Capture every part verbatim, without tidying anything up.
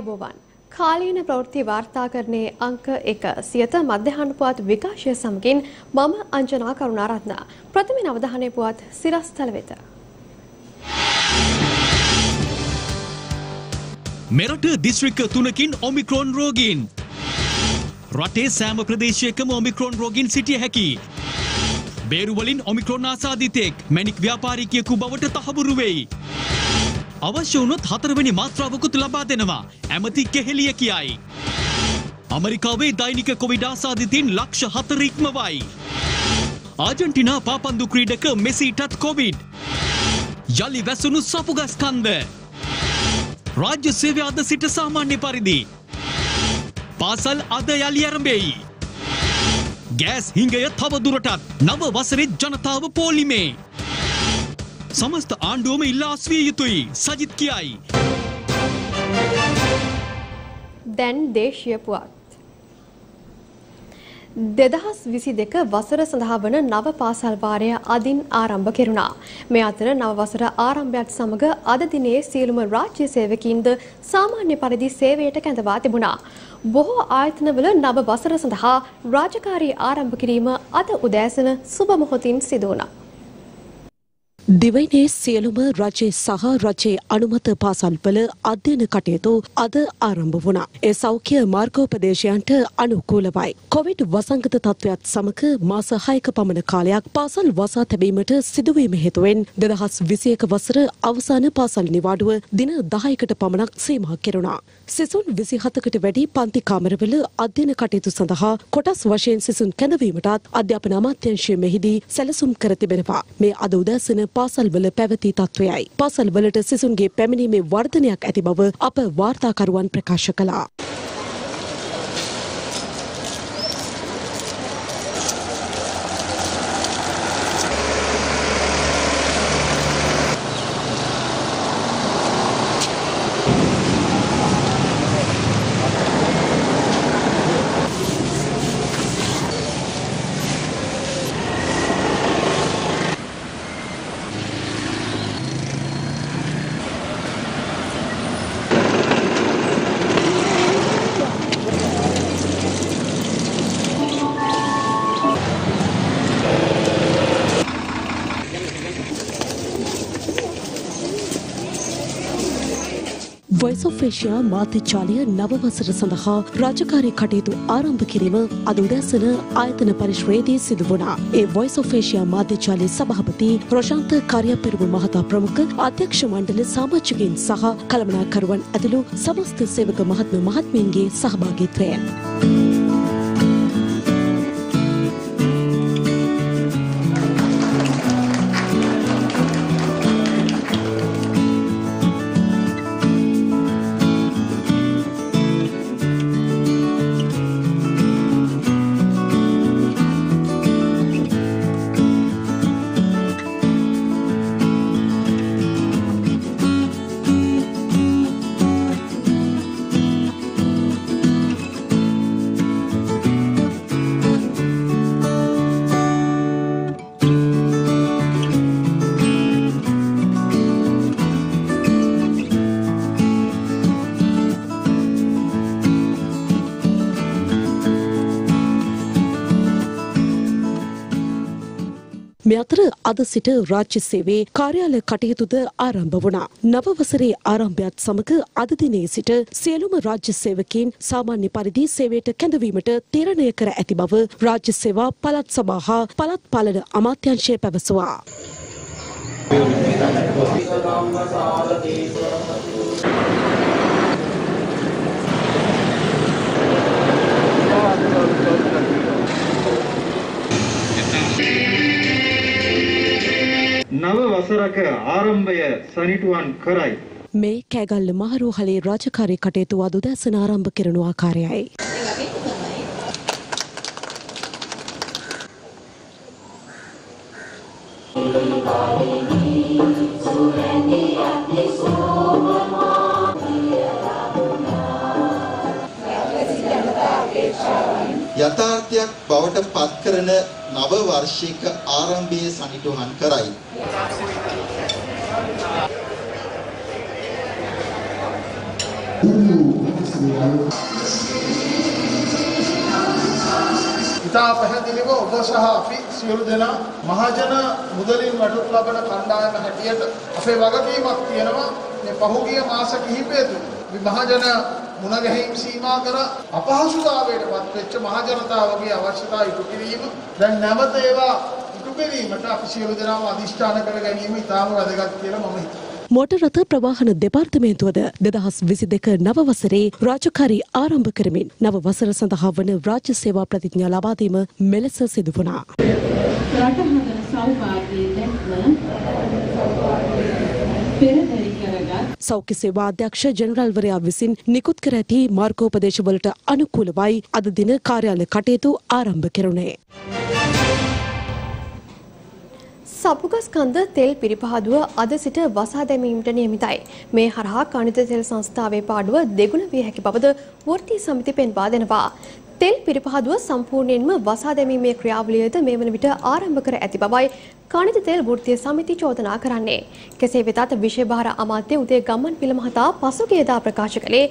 आयुबोवान කාලීන ප්‍රවෘත්ති වාර්තා කරන්නේ අංක එක සියත මධ්‍යහනුපාත විකාශය සමගින් මම අංජනා කරුණාරත්න ප්‍රථම නවධානයේ පුවත් සිරස්තල වෙත මෙරට දිස්ත්‍රික්ක තුනකින් ඔමික්‍රොන් රෝගීන් රටේ සෑම ප්‍රදේශයකම ඔමික්‍රොන් රෝගීන් සිටිය හැකියි බේරු වලින් ඔමික්‍රොන් ආසාදිතෙක් මැණික් ව්‍යාපාරිකයෙකු බවට තහවුරු වෙයි අවශ්‍ය වුණොත් හතරවෙනි මාත්‍රාවකුත් ලබා දෙනවා ඇමති කෙහෙලිය කියයි ඇමරිකාවේ දෛනික කොවිඩ් ආසාදිතින් ලක්ෂ හතර ඉක්මවයි ආජන්ටිනා පාපන්දු ක්‍රීඩක මෙසීටත් කොවිඩ් යලි වැසුණු සපුගස් කන්ද රාජ්‍ය සේවය අද සිට සාමාන්‍ය පරිදි පාසල් අද යලි ආරම්භයි ගෑස් හිඟය තව දුරටත් නව වසරේ ජනතාව පොලිමේ समस्त आंडों में सजित किया देदहस विसी देक वसर संधावन नव पासल वार्य अदिन आरंभ केरुणा मे अतर नव वसर आरंभयट समग अद दिने सीलुम राज्य सेवकिंद सामान्य परिधि सेवेट केंदवा तिबुणा බොහෝ ආයතනවල නව වසර සඳහා රාජකාරී ආරම්භ කිරීම අද උදෑසන සුබ මොහොතින් සිදු වුණා දිවයිනේ සියලුම රජයේ සහ රජයේ අනුමත පාසල්වල අධ්‍යයන කටයුතු අද ආරම්භ වුණා. ඒ සෞඛ්‍ය මාර්ගෝපදේශයන්ට අනුකූලවයි. කොවිඩ් වසංගත තත්ත්වයත් සමග මාස හයක පමණ කාලයක් පාසල් වසා තැබීමට සිදුවීම හේතුවෙන් දෙදහස් විසිඑක වසර අවසාන පාසල් නිවාඩුව දින දහයකට පමණක් සීමා කෙරුණා. සිසුන් විසිහතකට වැඩි පන්ති කාමරවල අධ්‍යයන කටයුතු සඳහා කොටස් වශයෙන් සිසුන් කැඳවීමටත් අධ්‍යාපන අමාත්‍යාංශය මෙහිදී සැලසුම් කර තිබෙනවා. මේ අද උදෑසන පාසල්වල පැවති තත්වයයි. පාසල්වලට සිසුන්ගේ පැමිණීමේ වර්ධනයක් ඇති බව අප වාර්තාකරුවන් ප්‍රකාශ කළා. वॉइस ऑफ एशिया मातृचालिया नव वसर संदहा राजकारी खटेतु आरंभ किरीम अदुदासन आयतन परिश्रेदी सिद्धुना ए वॉइस ऑफ एशिया मातृचालिया सभापति रोशांत कार्यपेरुगु महता प्रमुख अध्यक्ष मंडल सामाजिकिन सह कलमनाकरुवन अदलु समस्त सेवक महात्मा महात्मींगे सहभागीत्वय මෙතර අද සිට රාජ්‍ය සේවයේ කාර්යාලය කටයුතුද ආරම්භ වුණා. නව වසරේ ආරම්භයත් සමග අද දිනේ සිට සියලුම රාජ්‍ය සේවකයන් සාමාන්‍ය පරිදි සේවයට කැඳවීමට තීරණය කර ඇති බව රාජ්‍ය සේවා පළාත් සභා හා පළාත් පාලන අමාත්‍යාංශය පැවසුවා. නව වසරක ආරම්භය සනිටුවන් කරයි. මේ කෑගල්ල මහරෝහලේ රාජකාරී කටයුතු අද උදෑසන ආරම්භ කරන ආකාරයයි. යථාර්ථයක් බවට පත් කරන නව වර්ෂික ආරම්භයේ සනිටුහන් කරයි. Ooh. ඉතා පැහැදිලිව ඔබ සහ අපි සියලු දෙනා මහජන මුදලින් වැටුප් ලබන කණ්ඩායම හැටියට අපේ වගකීමක් තියෙනවා මේ පහුගිය මාස කිහිපය තුළ මහජන මුණගැහිම් සීමා කර අපහසුතාවයට පත් වෙච්ච මහජනතාවගේ අවශ්‍යතා ඉටු කිරීම දැන් නැවත ඒවා ඉටු කිරීමට අපි සියලු දෙනාම අධිෂ්ඨාන කර ගැනීම ඉතාම වැදගත් කියලා මම හිතනවා मोटर रथ प्रवाहन देपार्तमेंतुवद දෙදහස් විසිදෙක नव वसरे राजकारी आरंभ करमिन नव वसर सदहा वन राज्य सेवा प्रतिज्ञा लबादीम मेलस सिदु वुणा सौख्य सेवा अध्यक्ष जनरल वरया विसिन निकुत कर ඇති मार्गोपदेश वलट अनुकूलवයි අද දින कार्यालय කටයුතු ආරම්භ කෙරුණේ සපුගස්කන්ධ තෙල් පිරිපහදුව අද සිට වසා දැමීමට නියමිතයි. මේ හරහා කණිත තෙල් සංස්ථාවේ පාඩුව දෙගුණ විය හැකි බවද වෘත්ති සමිති පෙන්වා දෙනවා. තෙල් පිරිපහදුව සම්පූර්ණයෙන්ම වසා දැමීමේ ක්‍රියාවලියද මේ වන විට ආරම්භ කර ඇති බවයි කණිත තෙල් වෘත්ති සමිති චෝදනා කරන්නේ. කෙසේ වෙතත් විශේෂභාර අමාත්‍ය උදේ ගම්මන්පිල මහතා පසුගියදා ප්‍රකාශ කළේ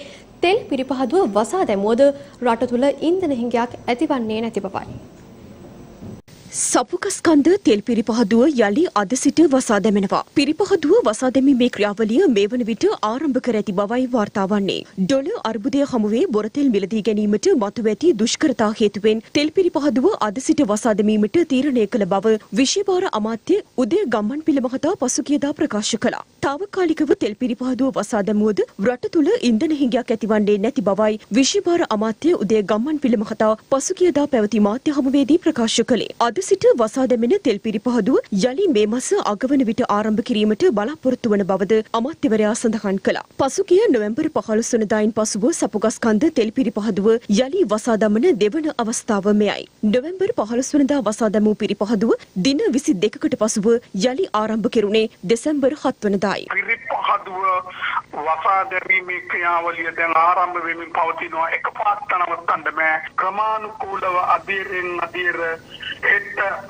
තෙල් පිරිපහදුව වසා දැමුවද රට තුල ඉන්ධන හිඟයක් ඇතිවන්නේ නැති බවයි. සපුගස්කන්ධ තෙල් පිරිපහදුව යලි අද සිට වසා දැමෙනවා. පිරිපහදුව වසා දැමීමේ ක්‍රියාවලිය මේ වන විට ආරම්භ කර ඇති බවයි වාර්තා වන්නේ. ඩොලර් අර්බුදය හමුවේ බොරතෙල් මිලදී ගැනීමට මතුව ඇති දුෂ්කරතා හේතුවෙන් තෙල් පිරිපහදුව අද සිට වසා දැමීමට තීරණය කළ බව විශේෂභාර අමාත්‍ය උදේ ගම්මන්පිල මහතා පසුගියදා ප්‍රකාශ කළා. తాවකාලිකව තෙල් පිරිපහදුව වසා දැමුවද රට තුල ඉන්ධන හිඟයක් ඇතිවන්නේ නැති බවයි විශේෂභාර අමාත්‍ය උදේ ගම්මන්පිල මහතා පසුගියදා පැවති මාධ්‍ය හමුවේදී ප්‍රකාශ කළේ. සිට වසා දැමෙන තෙල් පිරිපහදුව යලි මේ මාස අගවන විට ආරම්භ කිරීමට බලාපොරොත්තු වන බවද අමාත්‍යවරයා සඳහන් කළා. පසුගිය නොවැම්බර් පහළොව වෙනිදා ඉන් පසුව සපුගස්කන්ධ තෙල් පිරිපහදුව යලි වසා දමන දෙවන අවස්ථාව මෙයයි. නොවැම්බර් පහළොව වෙනිදා වසා දැමූ පිරිපහදුව දින විසිදෙකකට පසුව යලි ආරම්භ කෙරුණේ දෙසැම්බර් හත් වෙනිදායි. පිරිපහදුව වසා දැමීමේ ක්‍රියාවලිය දැන් ආරම්භ වෙමින් පවතිනවා. එකපාරට නවත්තන්න බෑ. ක්‍රමානුකූලව අධීරෙන් අධීර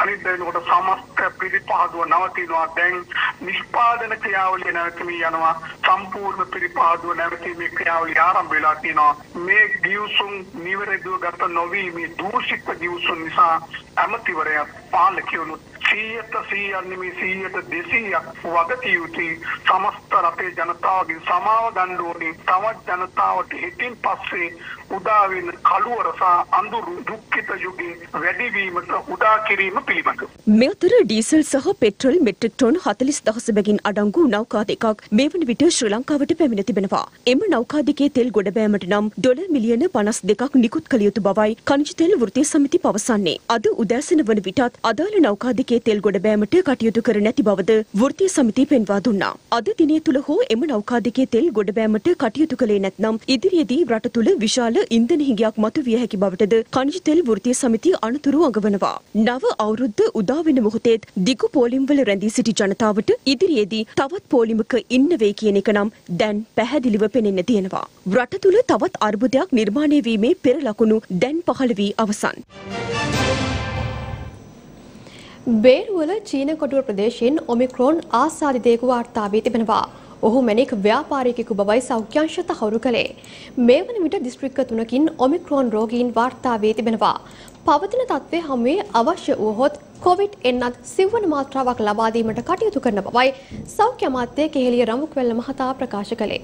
අනිත් දෙනකොට සමස්ත පිරිපහදුව නවතිනවා. දැන් නිෂ්පාදන ක්‍රියාවලිය නැවතුමින් යනවා. සම්පූර්ණ පිරිපහදුව නැවතීමේ ක්‍රියාවලිය ආරම්භ වෙලා තිනවා. මේ ගිවිසුම් නිවැරදිව ගත නොවි මේ දූෂිත ගිවිසුම් නිසා අමතිවරයා පාලකයන් සියයට සියයක් නෙමෙයි සියයට දෙසීයක් වගකී යුතුයි. සමස්ත රටේ ජනතාවගේ සමාව ගන්න ඕනේ. තවත් ජනතාවට හිතින් පස්සේ උදා වෙන කලවර සහ අඳුරු දුක්ඛිත යුගයේ වැඩිවීමට උදා කිරීම පිළිබඳ මෙතර ඩීසල් සහ පෙට්‍රල් මෙට්‍රික් ටොන් හතළිස් දහස බැගින් අඩංගු නෞකා දෙකක් මේ වන විට ශ්‍රී ලංකාවට පැමිණ තිබෙනවා. එම නෞකා දෙකේ තෙල් ගොඩබෑමට නම් ඩොලර් මිලියන පනස් දෙකක් නිකුත් කළ යුතු බවයි ඛනිජ තෙල් වෘත්තීය සමිති පවසන්නේ. අද උදෑසන වන විටත් අදාළ නෞකා දෙකේ තෙල් ගොඩබෑමට කටයුතු කර නැති බවද වෘත්තීය සමිතිය පෙන්වා දුන්නා. අද දිනේ තුල හෝ එම නෞකා දෙකේ තෙල් ගොඩබෑමට කටයුතු කළේ නැත්නම් ඉදිරියේදී රට තුල විශාල ඉන්ධන හිඟයක් මතුවිය හැකි බවටද කණිජ තෙල් වෘත්තීය සමිතිය අනුතුරු අඟවනවා. නව අවුරුද්ද උදා වෙන මොහොතේත් දිගු පෝලිම්වල රැඳී සිටි ජනතාවට ඉදිරියේදී තවත් පෝලිමක ඉන්න වෙයි කියන එක නම් දැන් පැහැදිලිව පෙනෙන්න තියෙනවා. රට තුල තවත් අර්බුදයක් නිර්මාණය වීමේ පෙර ලකුණු දැන් පහළ වී අවසන්. बेरुवल चीन कोटुव प्रदेशेन ओमिक्रोन आसादितयेकु वार्ता वී තිබෙනවා. ඔහු මැණික් ව්‍යාපාරිකයෙකු බවයි සෞඛ්‍යාංශ තහවුරු කළේ. මේ වන විට දිස්ත්‍රික්ක තුනකින් ඔමික්‍රෝන් රෝගීන් වාර්තා වී තිබෙනවා. පවතින තත්ත්වය හැමුවේ අවශ්‍ය වුවහොත් කොවිඩ් එන්නත් සිව්වන මාත්‍රාවක් ලබා දීමට කටයුතු කරන බවයි සෞඛ්‍ය අමාත්‍ය කෙහෙලිය රමුක්වැල්ල මහතා ප්‍රකාශ කළේ.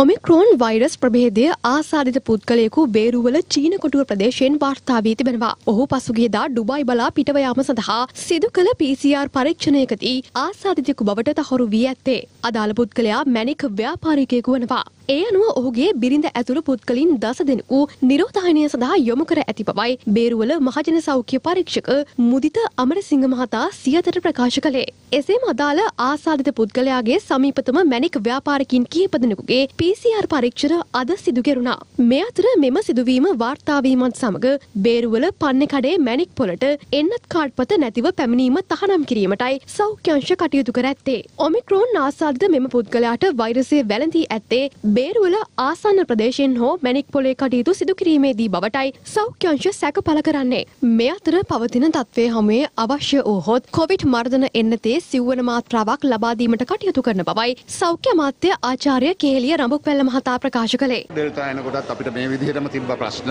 ओमिक्रॉन वायरस प्रभेदय आसादित පුද්ගලයෙකු බේරුවල චීන කොටුව ප්‍රදේශයෙන් වාර්තා වී තිබෙනවා. ඔහු පසුගියදා ඩුබායි බලා පිටව යාම සඳහා සිදු කළ පී සී ආර් පරීක්ෂණයකදී ආසාදිතයෙකු බවට තහවුරු වී ඇත්තේ. අදාළ පුද්ගලයා මැණික් ව්‍යාපාරිකයෙකු වනවා. ඒ අනුව ඔහුගේ බිරිඳ ඇතුළු පුද්ගලින් දස දෙනෙකු නිරෝධායනය සඳහා යොමු කර ඇති බවයි බේරුවල මහජන සෞඛ්‍ය පරීක්ෂක මුදිත අමරසිංහ මහතා සියතට ප්‍රකාශ කළේ. එසේම අදාළ ආසාදිත පුද්ගලයාගේ සමීපතම මැණික් ව්‍යාපාරිකයින් කිහිප දෙනෙකුගේ पी सी आर පරීක්ෂණ අද සිදු කෙරුණා. මේ අතර මෙම සිදුවීම වාර්තා වීමත් සමග බේරුවල පන්නේ කඩේ මැණික් පොළට එන්නත් කාඩ්පත නැතිව පැමිණීම තහනම් කිරීමටයි සෞඛ්‍ය අංශ කටයුතු කර ඇත්තේ. ඔමික්‍රෝන් ආසාදිත මෙම පුද්ගලයාට වෛරසය වැළඳී ඇත්තේ බේරුවල ආසන්න ප්‍රදේශයෙන් හෝ මැණික් පොළේ කටයුතු සිදු කිරීමේදී බවටයි සෞඛ්‍ය අංශ සැක පළ කරන්නේ. මේ අතර පවතින තත්ත්වයේ හැමයේ අවශ්‍ය වූහොත් කොවිඩ් මර්ධන එන්නතේ සිව්වන මාත්‍රාවක් ලබා දීමට කටයුතු කරන බවයි සෞඛ්‍ය අමාත්‍ය ආචාර්ය කේලිය රඹුක්වැල්ල මහතා ප්‍රකාශ කළේ. ඩෙල්ටා එන කොටත් අපිට මේ විදිහටම තිබ්බ ප්‍රශ්න.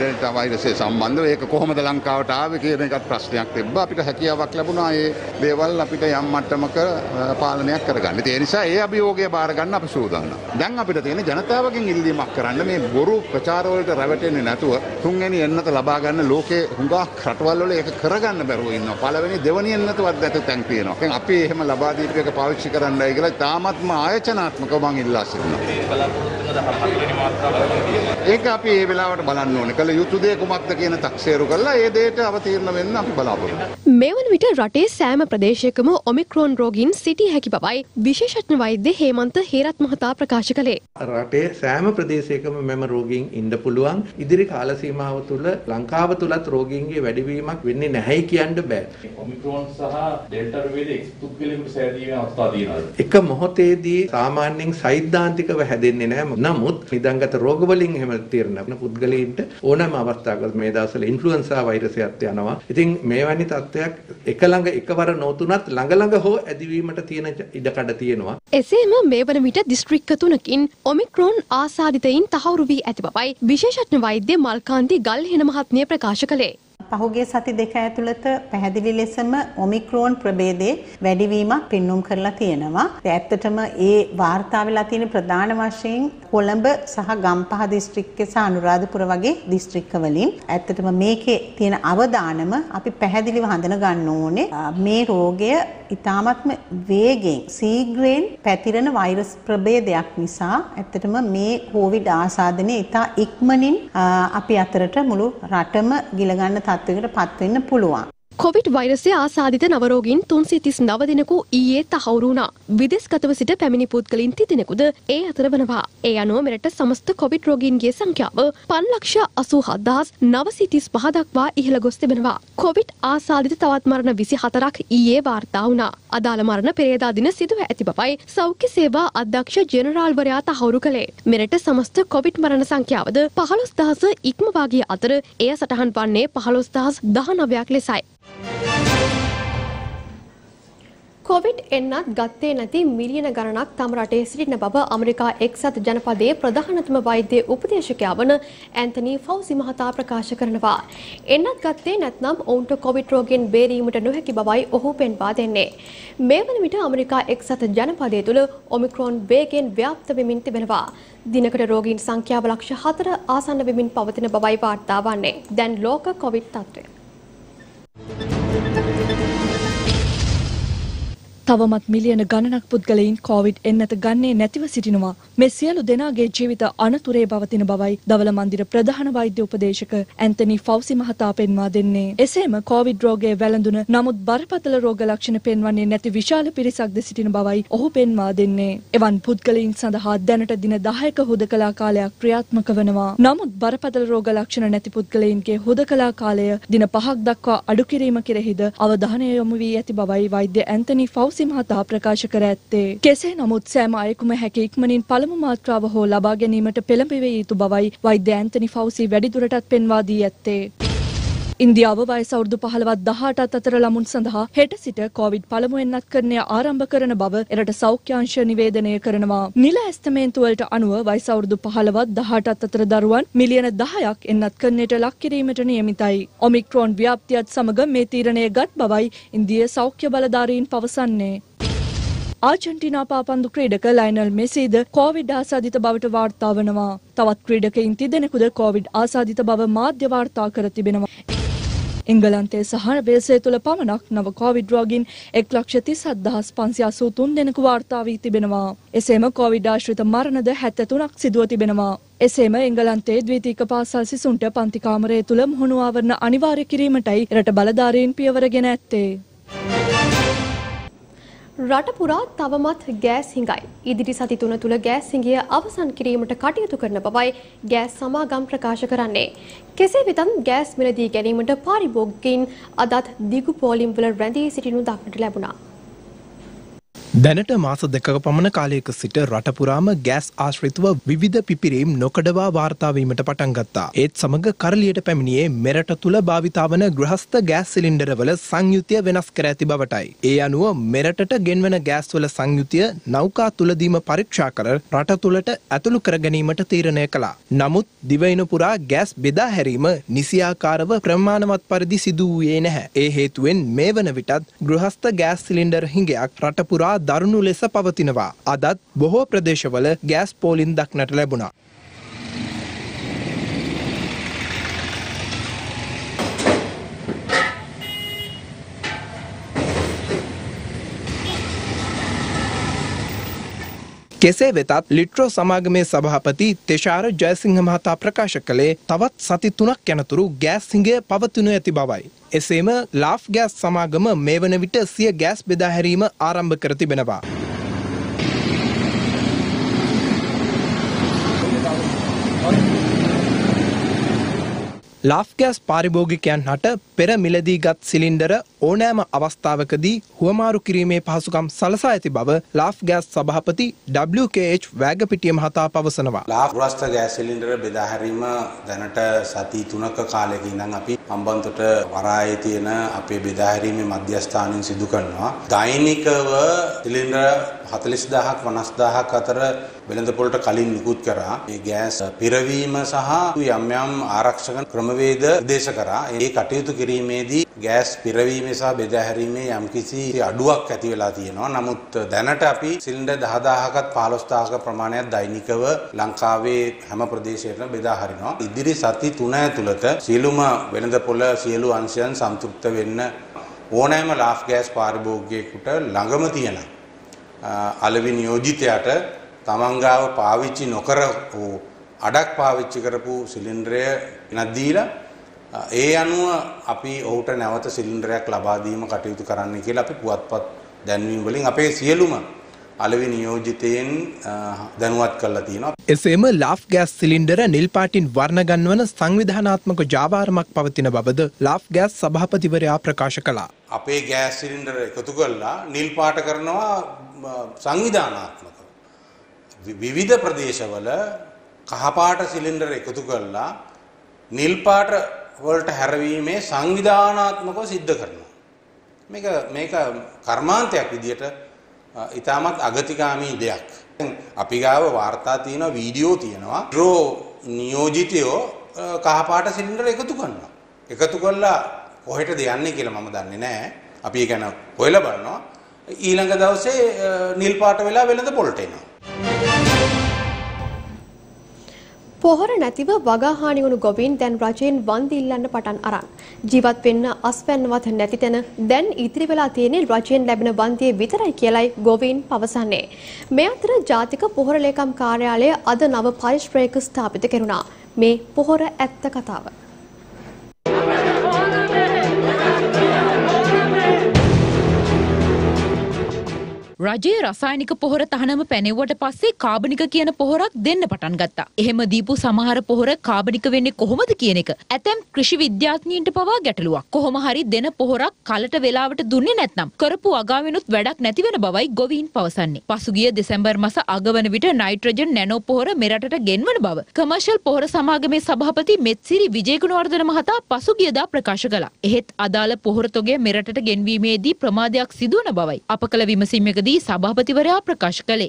ඩෙල්ටා වෛරසය සම්බන්ධව ඒක කොහොමද ලංකාවට ආවේ කියන එකත් ප්‍රශ්නයක් තිබ්බා. අපිට හැකියාවක් ලැබුණා මේ දේවල් අපිට යම් මට්ටමක පාලනයක් කරගන්න. ඒ නිසා ඒ අභියෝගය බාර ගන්න අපි සූදානම්. දැන් අපිට තියෙන ජනතාවගෙන් ඉල්ලීමක් කරන්න මේ බොරු ප්‍රචාර වලට රැවටෙන්නේ නැතුව තුන්වෙනි එන්නත ලබා ගන්න ලෝකේ හුඟක් රටවල් වල ඒක කරගන්න බැරුව ඉන්නවා. පළවෙනි දෙවෙනි එන්නතවත් දැත තැන් තියෙනවා. දැන් අපි එහෙම ලබා දීපු එක පාවිච්චි කරන්නයි කියලා තාමත්ම ආයතනාත්මකව මං ඉල්ලා සිටිනවා. ඒක අපි මේ වෙලාවට බලන්න ඕනේ. කල යුතු දේ කුමක්ද කියන තක්සේරු කරලා ඒ දෙයට අවතීර්ණ වෙන්න අපි බලාපොරොත්තු. මේ වන විට රටේ සෑම ප්‍රදේශයකම ඔමික්‍රෝන් රෝගීන් සිටී හැකි බවයි විශේෂඥ වෛද්‍ය හේමන්ත හේරත් මහතා ප්‍රකාශ කළේ. රටේ සෑම ප්‍රදේශයකම මෙම රෝගීන් ඉන්න පුළුවන්. ඉදිරි කාල සීමාව තුළ ලංකාව තුලත් රෝගීන්ගේ වැඩිවීමක් වෙන්නේ නැහැ කියන්න බෑ. ඔමික්‍රෝන් සහ ඩෙල්ටා වේදේ එක්ස්පොක්ලිමිට සෑදීමේ අවස්ථා තියෙනවා. එක මොහොතේදී සාමාන්‍යයෙන් සයිද්ධාන්තිකව හැදෙන්නේ නැහැ. නමුත් නිදන්ගත රෝග වලින් එහෙම තීරණ පුද්ගලයන්ට ඕනෑම අවස්ථාවක මේ දවස්වල ඉන්ෆ්ලුවෙන්සා වෛරසයත් යනවා. ඉතින් මේ වැනි තත්ත්වයක් එක ළඟ එකවර නොතුනත් ළඟ ළඟ හෝ ඇදිවීමට තියෙන ඉඩකඩ තියෙනවා. එසේම මේ වන විට දිස්ත්‍රික්ක තුනකින් ඔමික්‍රෝන් ආසාදිතයින් තහවුරු වී ඇති බවයි විශේෂඥ වෛද්‍ය මල්කාන්ති ගල්හෙන මහත්මිය ප්‍රකාශ කළේ. පහුගිය සති දෙක ඇතුළත පැහැදිලි ලෙසම ඔමික්‍රෝන් ප්‍රභේදයේ වැඩිවීමක් පෙන්눔 කරලා තියෙනවා. ඇත්තටම ඒ වාර්තා වෙලා තියෙන ප්‍රධාන වශයෙන් කොළඹ සහ ගම්පහ දිස්ත්‍රික්කේ සහ අනුරාධපුර වගේ දිස්ත්‍රික්කවලින් ඇත්තටම මේකේ තියෙන අවදානම අපි පැහැදිලිව හඳුන ගන්න ඕනේ. මේ රෝගය ඉතාමත්ම වේගෙන් සීඝ්‍රයෙන් පැතිරෙන වෛරස් ප්‍රභේදයක් නිසා ඇත්තටම මේ කොවිඩ් ආසාදනය ඉතා ඉක්මනින් අපි අතරට මුළු රටම ගිල ගන්න තත්ත්වයකට පත් වෙන්න පුළුවන්. කොවිඩ් වෛරසය ආසාදිත නවරෝගීන් තුන්සිය තිස් නව දෙනෙකු ඊයේ තහවුරු වුණා. විදේශගතව සිට පැමිණි පුද්ගලයන් තිස් දෙනෙකුද ඒ අතර වෙනවා. ඒ අනුව මෙරට සමස්ත කොවිඩ් රෝගීන්ගේ සංඛ්‍යාව පන්ලක්ෂ අසූ හත්දහස් නවසිය තිස් පහ දක්වා ඉහළ ගොස් තිබෙනවා. කොවිඩ් ආසාදිත තවත් මරණ විසි හතරක් ඊයේ වාර්තා වුණා. අදාළ මරණ පෙරේදා දින සිදුව ඇති බවයි සෞඛ්‍ය සේවා අධ්‍යක්ෂ ජෙනරාල්වරයා තහවුරු කළේ. මෙරට සමස්ත කොවිඩ් මරණ සංඛ්‍යාවද පහළොස් දහස ඉක්මවා ගිය අතර එය සටහන් වන්නේ පහළොස් දහස් දහනවයක් ලෙසයි. කොවිඩ් එන්නත් ගත්තේ නැති මිලියන ගණනක් තම රටේ සිටින බව ඇමරිකා එක්සත් ජනපදයේ ප්‍රධානතම වෛද්‍ය උපදේශකයා වන ඇන්තනි ෆවුසි මහතා ප්‍රකාශ කරනවා. එන්නත් ගත්තේ නැත්නම් ඔවුන්ට කොවිඩ් රෝගයෙන් බේරීමට නොහැකි බවයි ඔහු පෙන්වා දෙන්නේ. මේ වන විට ඇමරිකා එක්සත් ජනපදයේ තුල ඔමික්‍රෝන් වේගයෙන් ව්‍යාප්ත වෙමින් තිබෙනවා. දිනකට රෝගීන් සංඛ්‍යාව ලක්ෂ හතර ආසන්න වෙමින් පවතින බවයි වාර්තා වන්නේ. දැන් ලෝක කොවිඩ් තත්ත්වය තවමත් මිලියන ගණනක් පුද්ගලයන් කොවිඩ් එන්නත ගන්නේ නැතිව සිටිනවා. මේ සියලු දෙනාගේ ජීවිත අනතුරේ පවතින බවයි දවල මන්දිර ප්‍රධාන වෛද්‍ය උපදේශක ඇන්තනි ෆවුසි මහතා පෙන්වා දෙන්නේ. එසේම කොවිඩ් රෝගයේ වැළඳුන නමුත් බරපතල රෝග ලක්ෂණ පෙන්වන්නේ නැති විශාල පිරිසක්ද සිටින බවයි ඔහු පෙන්වා දෙන්නේ. එවන් පුද්ගලයන් සඳහා දැනට දින දහයක හුදකලා කාලයක් ක්‍රියාත්මක වෙනවා. නමුත් බරපතල රෝග ලක්ෂණ නැති පුද්ගලයන්ගේ හුදකලා කාලය දින පහක් දක්වා අඩු කිරීම කෙරෙහිද අවධානය යොමු වී ඇති බවයි වෛද්‍ය ඇන්තනි ෆවුසි මහතා ප්‍රකාශ කර ඇත්තේ. කෙසේ නමුත් සෑම අයෙකුම හැකි ඉක්මනින් පළමු මාත්‍රාව හෝ ලබා ගැනීමට පෙළඹිය යුතු බවයි වෛද්‍ය ඇන්තනි ෆවුසි වැඩිදුරටත් පෙන්වා දී ඇත්තේ. ඉන්දියාව වයස අවුරුදු පහළොවයි දහඅටත් අතර ළමුන් සඳහා හෙට සිට කොවිඩ් පළමු එන්නත්කරණය ආරම්භ කරන බව එරට සෞඛ්‍ය අංශ නිවේදනය කරනවා. නිල ඇස්තමේන්තු වලට අනුව වයස අවුරුදු පහළොවයි දහඅටත් අතර දරුවන් මිලියන දහයක් එන්නත්කරණයට ලක් කිරීමට නියමිතයි. ඔමික්‍රෝන් ව්‍යාප්තියත් සමග මේ තීරණය ගත් බවයි ඉන්දියා සෞඛ්‍ය බලධාරීන් පවසන්නේ. ආජන්ටිනා පාපන්දු ක්‍රීඩක ලයනල් මෙසීද කොවිඩ් ආසාදිත බවට වාර්තා වෙනවා. තවත් ක්‍රීඩකයින් තිදෙනෙකුද කොවිඩ් ආසාදිත බව මාධ්‍ය වාර්තා කර තිබෙනවා. එංගලන්තයේ සහ බෙල්සය තුළ පමණක් නව කොවිඩ් රෝගීන් එක් ලක්ෂ තිස් හත්දහස් පන්සිය අසූ තුන් දෙනෙකු වාර්තා වී තිබෙනවා. එසේම කොවිඩ් ආශ්‍රිත මරණද හැත්තෑ තුනක් සිදුව තිබෙනවා. එසේම එංගලන්තයේ ද්විතීක පාසල් සිසුන්ට පන්ති කාමරය තුළ මුහුණු ආවරණ අනිවාර්ය කිරීමටයි රට බලධාරීන් පියවර ගෙන ඇත්තේ. රටපුරා තවමත් ගෑස් හිඟයි. ඉදිරි සති තුන තුල ගෑස් හිඟිය අවසන් කිරීමට කටයුතු කරන බවයි ගෑස් සමාගම් ප්‍රකාශ කරන්නේ. කෙසේ වෙතත් ගෑස් මිලදී ගැනීමට පාරිභෝගිකයින් අදත් දිගු පෝලිම් වල රැඳී සිටිනු දක්නට ලැබුණා. දැනට මාස දෙකක පමණ කාලයක සිට රටපුරාම ගෑස් ආශ්‍රිතව විවිධ පිපිරීම් නොකඩවා වාර්තා වීමට පටන් ගත්තා. ඒත් සමග කරලියට පැමිණියේ මෙරට තුල භාවිතා වන ගෘහස්ත ගෑස් සිලින්ඩරවල සංයුතිය වෙනස් කර ඇති බවටයි. ඒ අනුව මෙරටට ගෙන්වන ගෑස්වල සංයුතිය නෞකා තුලදීම පරීක්ෂා කර රට තුලට ඇතුළු කර ගැනීමට තීරණය කළා. නමුත් දිවයින පුරා ගෑස් බෙදා හැරීම නිසියාකාරව ප්‍රමාණවත් පරිදි සිදු වූයේ නැහැ. ඒ හේතුවෙන් මේ වන විටත් ගෘහස්ත ගෑස් සිලින්ඩර හිඟයක් රටපුරා दारुणु लेस पवतिनवा अदत् बहु प्रदेशवल गैस पोलिन दक्नट लैबुणा. කෙසේ වෙතත් ලිට්‍රෝ සමාගමේ සභාපති තෙෂාර ජයසිංහ මහතා ප්‍රකාශ කළේ තවත් සති තුනක් යනතුරු ගෑස් හිඟය පවතිනු ඇති බවයි. එසේම ලාෆ් ගෑස් සමාගම මේ වන විට සිය ගෑස් බෙදා හැරීම ආරම්භ කර තිබෙනවා. ලාෆ් ගෑස් පාරිභෝගිකයන් හට පෙර මිලදී ගත් සිලින්ඩර ඕනෑම අවස්ථාවකදී හුවමාරු කිරීමේ පහසුකම් සලසා ඇති බව ලාෆ් ගෑස් සභාපති ඩබ්ලිව් කේ එච් වැග්ගපිටිය මහතා පවසනවා. ලාෆ් ගෘහස්ත ගෑස් සිලින්ඩර බෙදා හැරීම දැනට සති තුනක කාලයක ඉඳන් අපි හම්බන්තොට වරායේ තියෙන අපේ බෙදා හැරීමේ මධ්‍යස්ථානයෙන් සිදු කරනවා. දෛනිකව සිලින්ඩර හතළිස් දාහක් පනස් දාහක් අතර වෙළඳපොළට කලින් නිකුත් කරා. මේ ගෑස් පිරවීම සහ යම් යම් ආරක්ෂක ක්‍රම ක්‍රමවේද දේශ කරා. ඒ කටයුතු කිරීමේදී ගෑස් පිරවීමේ සහ බෙදා හැරීමේ යම්කිසි අඩුවක් ඇති වෙලා තියෙනවා. නමුත් දැනට අපි සිලින්ඩර් දහදාහකත් පහළොස් දාහක ප්‍රමාණයක් දෛනිකව ලංකාවේ හැම ප්‍රදේශයකම බෙදා හරිනවා. ඉදිරි සති තුන ඇතුළත සියලුම වෙළඳපොළ සියලු අංශයන් සම්පූර්ණ වෙන්න ඕනෑම ලාෆ් ගෑස් පාරිභෝගිකයෙකුට ළඟම තියෙන අලෙවි නියෝජිතයාට තමන්ගාව පාවිච්චි නොකර හෝ අඩක් පාවිච්චි කරපු සිලින්ඩරය ගෙනත් දීලා ඒ අනුව අපි ඔහුට නැවත සිලින්ඩරයක් ලබා දීම කටයුතු කරන්න කියලා අපි පුවත්පත් දැන්වීම් වලින් අපේ සියලුම අලෙවි නියෝජිතයන් දැනුවත් කරලා තියෙනවා. එසේම ලාෆ් ගෑස් සිලින්ඩර නිල් පාටින් වර්ණ ගන්වන සංවිධානාත්මක ජාවාරමක් පවතින බවද ලාෆ් ගෑස් සභාපතිවරයා ප්‍රකාශ කළා. අපේ ගෑස් සිලින්ඩර එකතු කරලා නිල් පාට කරනවා සංවිධානාත්මකව. විවිධ ප්‍රදේශවල කහපාට සිලින්ඩර එකතු කරලා නිල් පාට වලට හැරවීමේ සංවිධානාත්මකව සිද්ධ කරනවා. මේක මේක කර්මාන්තයක් විදියට ඊටමත් අගතිගාමී දෙයක්. අපි ගාව වාර්තා තියෙනවා, වීඩියෝ තියෙනවා. ඩ්‍රෝ නියෝජිතයෝ කහපාට සිලින්ඩර එකතු කරනවා. එකතු කරලා කොහෙටද යන්නේ කියලා මම දන්නේ නැහැ. අපි ඒක ගැන හොයලා බලනවා. ඊළඟ දවසේ නිල් පාට වෙලා වෙළඳ පොළට එනවා. පොහොර නැතිව වගා හානි වුණු ගොවීන් දැන් රජයෙන් වන්දි ඉල්ලන්න පටන් අරන්. ජීවත් වෙන්න අස්වැන්නවත් නැති තැන දැන් ඉතිරි වෙලා තියෙන්නේ රජයෙන් ලැබෙන වන්දියේ විතරයි කියලයි ගොවීන් පවසන්නේ. මේ අතර ජාතික පොහොර ලේකම් කාර්යාලය අද නව පරිශ්‍රයක ස්ථාපිත කෙරුණා. මේ පොහොර ඇත්ත කතාව. රජය රසායනික පොහොර තහනම පැනෙව්වට පස්සේ කාබනික කියන පොහොරක් දෙන්න පටන් ගත්තා. එහෙම දීපු සමහර පොහොර කාබනික වෙන්නේ කොහොමද කියන එක ඇතැම් කෘෂි විද්‍යාඥයින්ට පවා ගැටලුවක්. කොහොම හරි දෙන පොහොරක් කලට වෙලාවට දුන්නේ නැත්නම් කරපු අගාවෙනුත් වැඩක් නැති වෙන බවයි ගොවීන් පවසන්නේ. පසුගිය දෙසැම්බර් මාස අගවන විට නයිට්‍රජන් නැනෝ පොහොර මෙරටට ගෙන්වන බව කමර්ෂල් පොහොර සමාගමේ සභාපති මෙත්සිරි විජේගුණවර්ධන මහතා පසුගියදා ප්‍රකාශ කළා. එහෙත් අදාළ පොහොර තොගය මෙරටට ගෙන්වීමේදී ප්‍රමාදයක් සිදු වන බවයි අප කළ විමසීමකදී සභාපතිවරයා ප්‍රකාශ කළේ.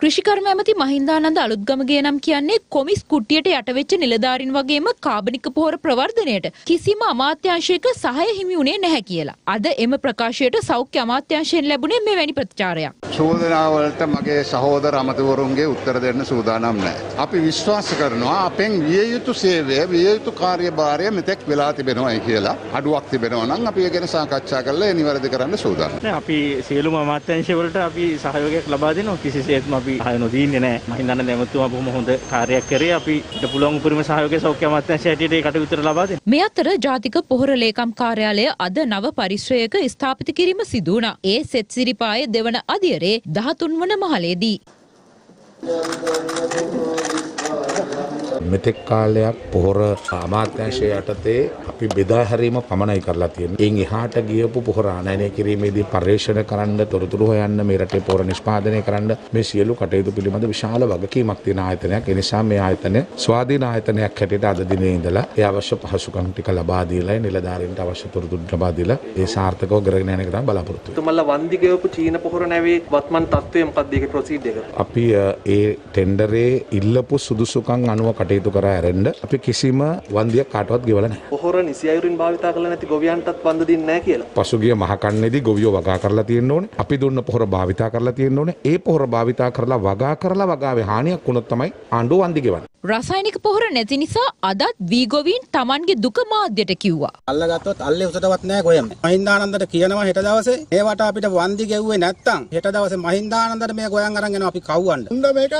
කෘෂිකර්ම ඇමති මහින්දානන්ද අලුත්ගමගේ නම් කියන්නේ කොමිස් කුට්ටියට යටවෙච්ච නිලධාරීන් වගේම කාබනික පොහොර ප්‍රවර්ධනයට කිසිම අමාත්‍යාංශයක සහාය හිමි වුණේ නැහැ කියලා. අද එම ප්‍රකාශයට සෞඛ්‍ය අමාත්‍යාංශයෙන් ලැබුණේ මෙවැනි ප්‍රතිචාරයක්. චෝදනාවලට මගේ සහෝදර අමතිවරුන්ගේ උත්තර දෙන්න සූදානම් නැහැ. අපි විශ්වාස කරනවා අපෙන් විය යුතු සේවය, විය යුතු කාර්යභාරය මෙතෙක් වෙලා තිබෙනවායි කියලා. අඩුවක් තිබෙනවා නම් අපි ඒක ගැන සාකච්ඡා කරලා ඒ නිවැරදි කරන්න සූදානම්. අපි සියලුම අමාත්‍යාංශවලට අපි සහයෝගයක් ලබා දෙනවා. කිසිසේත්ම අපි ආයනෝ දීන්නේ නැහැ. මම හිතන්නේ නැමතුමා බොහොම හොඳ කාර්යයක් කරේ. අපි ඊට පුළුවන් උපරිම සහයෝගය සෞඛ්‍ය අමාත්‍යාංශය හැටියට ඒ කටයුතු ලබා දෙන්න. මේ අතර ජාතික පොහොර ලේකම් කාර්යාලය අද නව පරිශ්‍රයක ස්ථාපිත කිරීම සිදු වුණා. ඒ සෙත් සිරිපායේ දෙවන අධියරේ දහතුන් වන මහලේදී මෙතෙක් කාලයක් පොහොර අමාත්‍යාංශය යටතේ අපි බෙදා හැරීම පමණයි කරලා තියෙන්නේ. එයින් එහාට ගියපු පොහොර ආනයනය කිරීමේදී පරිශ්‍රණ කරන්න, තොරතුරු හොයන්න, මේ රටේ පොහොර නිෂ්පාදනය කරන්න මේ සියලු කටයුතු පිළිබඳ විශාල වගකීමක් තියෙන ආයතනයක්. ඒ නිසා මේ ආයතනය ස්වාධීන ආයතනයක් හැටියට අද දිනේ ඉඳලා ඒ අවශ්‍ය පහසුකම් ටික ලබා දීලා, නිලධාරීන්ට අවශ්‍ය තොරතුරු ලබා දීලා ඒ සාර්ථකව කරගෙන යන එක තමයි බලාපොරොත්තු වෙන්නේ. තුමල්ලා වන්දි ගියපු චීන පොහොර නැවේ වත්මන් තත්ත්වය මොකක්ද? ඒකේ ප්‍රොසීඩ් එක අපි ඒ ටෙන්ඩරේ ඉල්ලපු සුදුසුකම් අනුව කටයුතු කර ඇරෙන්න අපි කිසිම වන්දියක් කාටවත් ගෙවලා නැහැ. පොහොර නිසියයුරින් භාවිතා කරලා නැති ගොවියන්ටත් වන්ද දෙන්නේ නැහැ කියලා. පසුගිය මහකන්නේදී ගොවියෝ වගා කරලා තියෙන්න ඕනේ. අපි දුන්න පොහොර භාවිතා කරලා තියෙන්න ඕනේ. ඒ පොහොර භාවිතා කරලා වගා කරලා වගාවේ හානියක් වුණොත් තමයි ආණ්ඩුව වන්දි ගෙවන්නේ. රසායනික පොහොර නැති නිසා අදත් වී ගොවීන් Tamanගේ දුක මාධ්‍යට කිව්වා. අල්ලගත්තොත් අල්ලේ උසටවත් නැහැ ගොයම්. මහින්දානන්දට කියනවා හෙට දවසේ මේ වට අපිට වන්දි ගෙව්වේ නැත්තම් හෙට දවසේ මහින්දානන්දට මේ ගොයම් අරන් යනවා අපි කව්වන්න. හොඳ මේක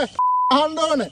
අහන්න ඕනේ.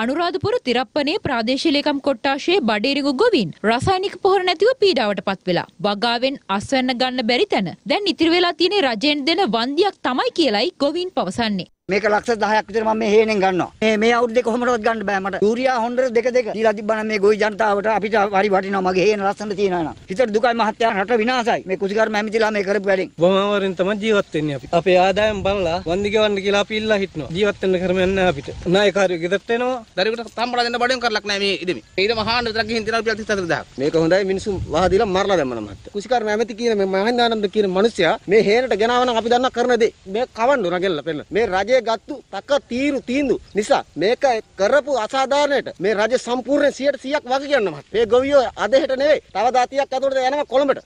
අනුරාධපුර තිරප්පනේ ප්‍රාදේශීය ලේකම් කොට්ටාශයේ බඩේරිගු ගොවීන් රසායනික පොහොර නැති පීඩාවට පත් වෙලා වගාවෙන් අස්වැන්න ගන්න බැරි තැන දැන් ඉතිරි වෙලා තියෙන රජෙන් දෙන වන්දියක් තමයි කියලායි ගොවීන් පවසන්නේ. මේක ලක්ෂ දහයක් විතර මම මේ හේනෙන් ගන්නවා. මේ මේ අවුරුද්දේ කොහොමදවත් ගන්න බෑ මට. යූරියා හොන්ඩර දෙක දෙක දීලා තිබ්බනම් මේ ගොවි ජනතාවට අපිට හරි වටිනවා. මගේ හේන ලස්සන තියෙනවා නම්. හිතට දුකයි මහත්යා රට විනාශයි. මේ කුසිකර්ම හැමතිලා මේ කරපු වැඩෙන්. බොමවරින් තමයි ජීවත් වෙන්නේ අපි. අපේ ආදායම් බලලා වන්දි ගෙවන්න කියලා අපි ඉල්ලා හිටනවා. ජීවත් වෙන්න ක්‍රම යන්නේ නැහැ අපිට. නායකාරිය ගෙදරට එනවා. දරුවෙකුට තම්බලා දෙන්න බඩෙන් කරලක් නැහැ මේ ඉදෙමි. ඊට මහාන විතරක් ගිහින් තියලා අපි තිස් හතර දහයක්. මේක හොඳයි මිනිස්සු වහ දීලා මරලා දැම්මන මහත්යා. කුසිකර්ම හැමති කියන මේ මහින්දානන්ද කියන මිනිසයා මේ හේනට ගෙනාවා නම් අපි දන්නා කරන දේ. මේ කවන්න නගෙල්ල පෙන්න. මේ රජ ගත්තු තක තීරු තීන්දු නිසා මේක කරපු අසාධාරණයට මේ රජ සම්පූර්ණ සියයට සියයක් වග කියන්න මහත්. මේ ගොවියෝ අදහෙට නෙවෙයි තව දාතියක් අතට යනවා කොළඹට.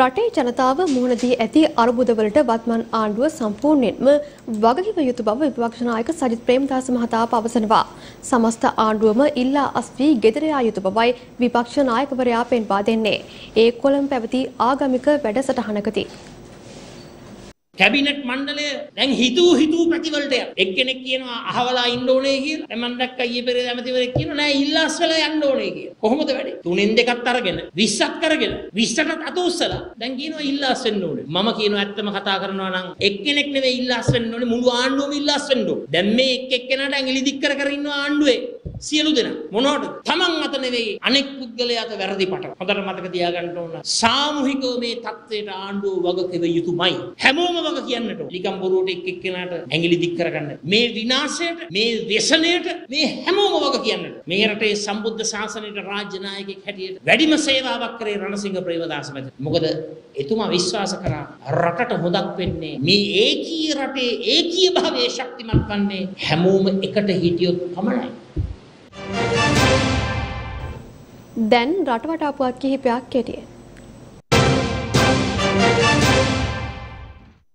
රටේ ජනතාව මුහුණ දී ඇති අර්බුදවලට වත්මන් ආණ්ඩුව සම්පූර්ණයෙන්ම වගකිව යුතු බව විපක්ෂ නායක සජිත් ප්‍රේමදාස මහතා පවසනවා. සමස්ත ආණ්ඩුවම ඉල්ලා අස්වි ගෙදර යා යුතු බවයි විපක්ෂ නායකවරයා පෙන්වා දෙන්නේ. ඒ කොළඹ පැවති ආගමික වැඩසටහනකදී කැබිනට් මණ්ඩලය දැන් හිතූ හිතූ පැතිවලට යන එක්කෙනෙක් කියනවා අහවලා ඉන්න ඕනේ කියලා. දැන් මම දැක්කා ඊයේ පෙරේද ඇමතිවරයෙක් කියනවා නෑ ඉල්ලාස් වෙලා යන්න ඕනේ කියලා. කොහොමද වැඩේ? තුනෙන් දෙකක් අරගෙන විස්සක් කරගෙන විස්සටත් අත උස්සලා දැන් කියනවා ඉල්ලාස් වෙන්න ඕනේ. මම කියනවා ඇත්තම කතා කරනවා නම් එක්කෙනෙක් නෙවෙයි ඉල්ලාස් වෙන්න ඕනේ මුළු ආණ්ඩුවම ඉල්ලාස් වෙන්න ඕනේ. දැන් මේ එක් එක්කෙනා දැන් ඉලි දික් කර කර ඉන්නවා ආණ්ඩුවේ සියලු දෙනා. මොනවද? Taman අත නෙවෙයි අනෙක් පුද්ගලයාට වැරදි පටව. හොඳට මතක තියාගන්න ඕන. සාමූහිකව මේ தത്വයට ආණ්ඩුව වගකීම යුතුයමයි. හැමෝම වග කියන්නට නිකම් බොරුවට එක් එක්කෙනාට ඇඟිලි දික් කරගන්න මේ විනාශයට මේ ව්‍යසනයට මේ හැමෝම වග කියන්නට මේ රටේ සම්බුද්ධ ශාසනයට රාජ්‍ය නායකයෙක් හැටියට වැඩිම සේවාවක් කරේ රණසිංහ ප්‍රේමදාස මහතා. මොකද එතුමා විශ්වාස කරා රටට හොදක් වෙන්නේ මේ ඒකීය රටේ ඒකීය භාවයේ ශක්තිමත් වන්නේ හැමෝම එකට හිටියොත් පමණයි. දැන් රටවටා පුවත් කිහිපයක් කෙටියෙන්.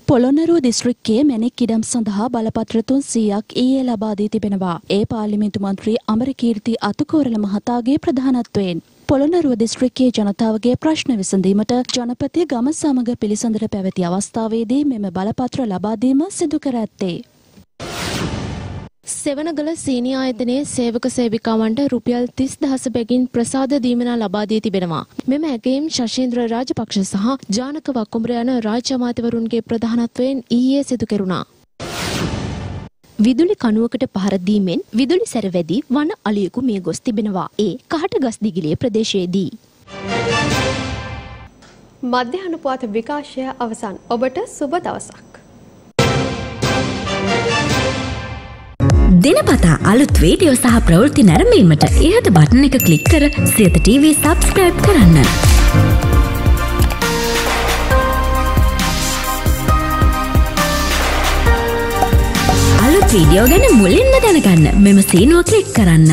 පොළොන්නරුව දිස්ත්‍රික්කයේ මැණික් ඉඩම් සඳහා බලපත්‍ර තුන්සීයක් ඊයේ ලබා දී තිබෙනවා. ඒ පාර්ලිමේන්තු මන්ත්‍රී අමරකීර්ති අතුකෝරළ මහතාගේ ප්‍රධානත්වයෙන් පොළොන්නරුව දිස්ත්‍රික්කයේ ජනතාවගේ ප්‍රශ්න විසඳීමට ජනපති ගම සමග පිළිසඳර පැවති අවස්ථාවේදී මෙම බලපත්‍ර ලබා දීම සිදු කර ඇත්තේ. සෙවනගල සීනි ආයතනයේ සේවක සේවිකාවන්ට රුපියල් තිස් දහස බැගින් ප්‍රසාද දීමනා ලබා දී තිබෙනවා. මෙම ඇගයීම් ශෂීන්ද්‍ර රාජපක්ෂ සහ ජානක වක්කුඹර යන රාජ්‍ය අමාත්‍යවරුන්ගේ ප්‍රධානත්වයෙන් ඊයේ සිදු කෙරුණා. විදුලි කණුවකට පහර දීමෙන් විදුලි සැරවැදී වන අලියෙකු මිය ගොස් තිබෙනවා. ඒ කහටගස් දිගිලේ ප්‍රදේශයේදී. මධ්‍යහන පුවත් විකාශය අවසන්. ඔබට සුබ දවසක්. දිනපතා අලුත් වීඩියෝ සහ ප්‍රවෘත්ති නැරඹීමට ඉහත බටන් එක ක්ලික් කර සියත ටීවී සබ්ස්ක්‍රයිබ් කරන්න. අලුත් වීඩියෝ ගැන මුලින්ම දැනගන්න මෙම සීනුව ක්ලික් කරන්න.